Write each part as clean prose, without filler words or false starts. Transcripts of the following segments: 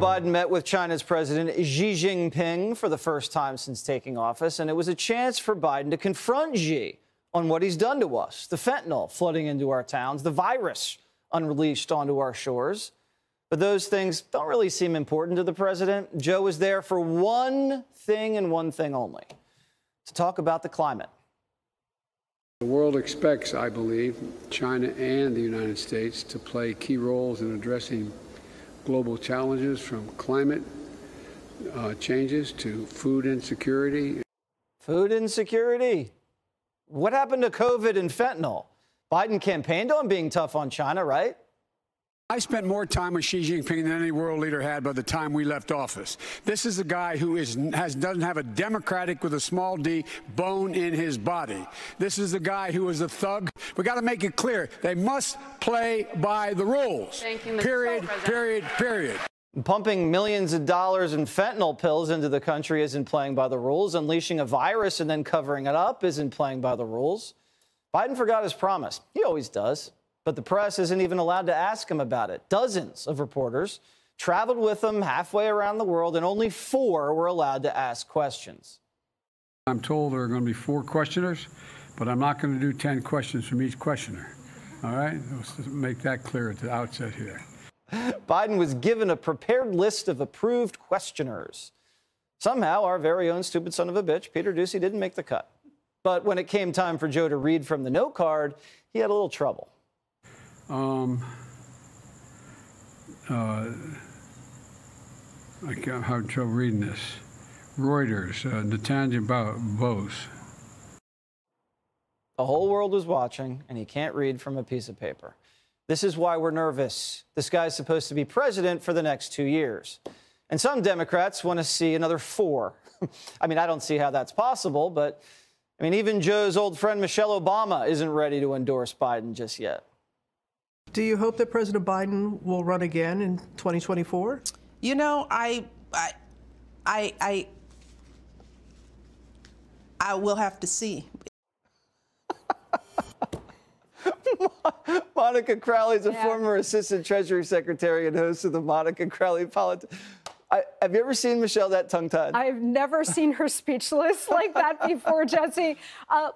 Biden met with China's President Xi Jinping for the first time since taking office, and it was a chance for Biden to confront Xi on what he's done to us, the fentanyl flooding into our towns, the virus unleashed onto our shores. But those things don't really seem important to the president. Joe was there for one thing and one thing only, to talk about the climate. The world expects, I believe, China and the United States to play key roles in addressing global challenges from climate changes to food insecurity. Food insecurity. What happened to COVID and fentanyl? Biden campaigned on being tough on China, right? I spent more time with Xi Jinping than any world leader had by the time we left office. This is a guy who doesn't have a Democratic with a small d bone in his body. This is the guy who is a thug. We got to make it clear. They must play by the rules. Thank you, Mr. President. Period, period, period. Pumping millions of dollars in fentanyl pills into the country isn't playing by the rules. Unleashing a virus and then covering it up isn't playing by the rules. Biden forgot his promise. He always does. But the press isn't even allowed to ask him about it. Dozens of reporters traveled with him halfway around the world, and only four were allowed to ask questions. I'm told there are going to be four questioners, but I'm not going to do 10 questions from each questioner. All right? Let's make that clear at the outset here. Biden was given a prepared list of approved questioners. Somehow, our very own stupid son of a bitch, Peter Ducey, didn't make the cut. But when it came time for Joe to read from the note card, he had a little trouble. I'm having trouble reading this. Reuters, Netanya Bose. The whole world was watching, and he can't read from a piece of paper. This is why we're nervous. This guy's supposed to be president for the next 2 years. And some Democrats want to see another four. I mean, I don't see how that's possible, but, I mean, even Joe's old friend Michelle Obama isn't ready to endorse Biden just yet. Do you hope that President Biden will run again in 2024? You know, I will have to see. Monica Crowley is a former assistant Treasury secretary and host of the Monica Crowley Politics. Have you ever seen Michelle that tongue-tied? I've never seen her speechless like that before, Jesse.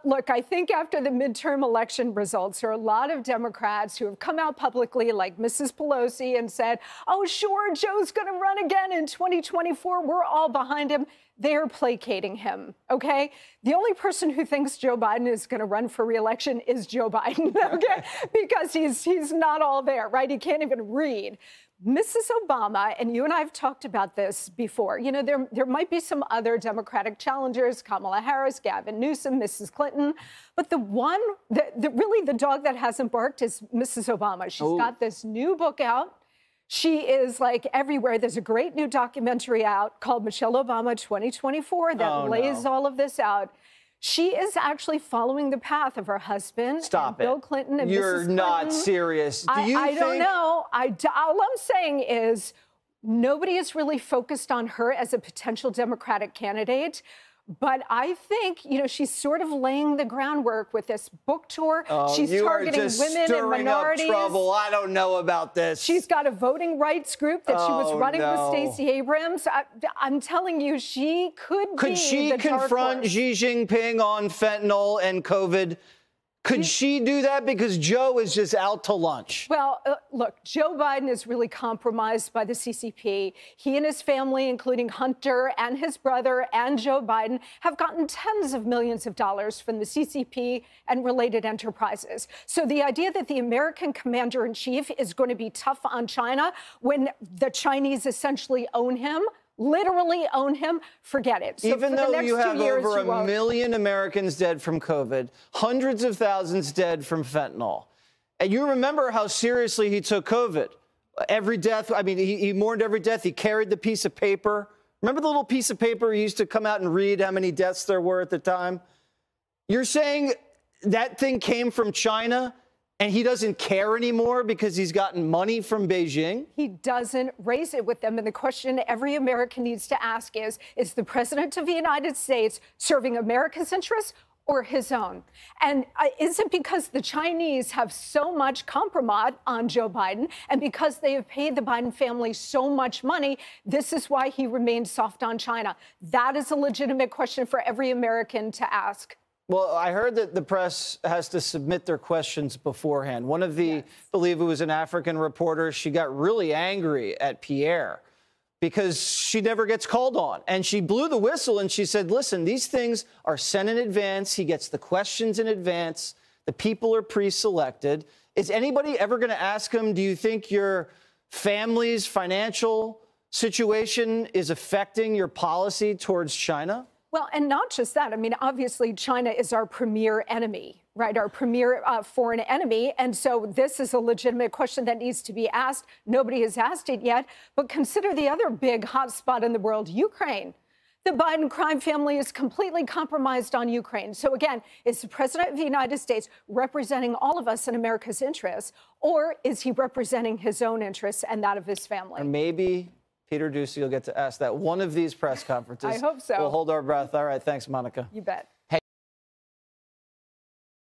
Look, I think after the midterm election results, there are a lot of Democrats who have come out publicly, like Mrs. Pelosi, and said, oh, sure, Joe's going to run again in 2024. We're all behind him. They're placating him, okay? The only person who thinks Joe Biden is going to run for re-election is Joe Biden, okay? Because he's not all there, right? He can't even read. Mrs. Obama, and you and I have talked about this before, you know, there might be some other Democratic challengers, Kamala Harris, Gavin Newsom, Mrs. Clinton, but the one, really the dog that hasn't barked is Mrs. Obama. She's got this new book out. She is, like, everywhere. There's a great new documentary out called Michelle Obama 2024 that lays all of this out. She is actually following the path of her husband, Bill Clinton, and Mrs. Clinton. You're not serious. I don't know. All I'm saying is nobody is really focused on her as a potential Democratic candidate. But I think, you know, she's sort of laying the groundwork with this book tour. Oh, she's targeting women and minorities. Up trouble. I don't know about this. She's got a voting rights group that she was running with Stacey Abrams. I'm telling you, she could be she the confront Xi Jinping on fentanyl and COVID? Could she do that? Because Joe is just out to lunch. Well, look, Joe Biden is really compromised by the CCP. He and his family, including Hunter and his brother and Joe Biden, have gotten tens of millions of dollars from the CCP and related enterprises. So the idea that the American commander-in-chief is going to be tough on China when the Chinese essentially own him, literally own him, forget it. So even though you have over a million Americans dead from COVID, hundreds of thousands dead from fentanyl, and you remember how seriously he took COVID. Every death, I mean, he mourned every death. He carried the piece of paper. Remember the little piece of paper he used to come out and read how many deaths there were at the time? You're saying that thing came from China? And he doesn't care anymore because he's gotten money from Beijing? He doesn't raise it with them. And the question every American needs to ask is the president of the United States serving America's interests or his own. And is it because the Chinese have so much compromise on Joe Biden, and because they have paid the Biden family so much money, this is why he remains soft on China? That is a legitimate question for every American to ask. Well, I heard that the press has to submit their questions beforehand. One of the, yes, I believe it was an African reporter, she got really angry at Pierre because she never gets called on. And she blew the whistle and she said, listen, these things are sent in advance. He gets the questions in advance. The people are pre-selected. Is anybody ever going to ask him, do you think your family's financial situation is affecting your policy towards China? Well, and not just that. I mean, obviously, China is our premier enemy, right? Our premier foreign enemy. And so this is a legitimate question that needs to be asked. Nobody has asked it yet. But consider the other big hotspot in the world, Ukraine. The Biden crime family is completely compromised on Ukraine. So again, is the president of the United States representing all of us in America's interests, or is he representing his own interests and that of his family? Or maybe Peter Ducey will get to ask that one of these press conferences. I hope so. We'll hold our breath. All right. Thanks, Monica. You bet.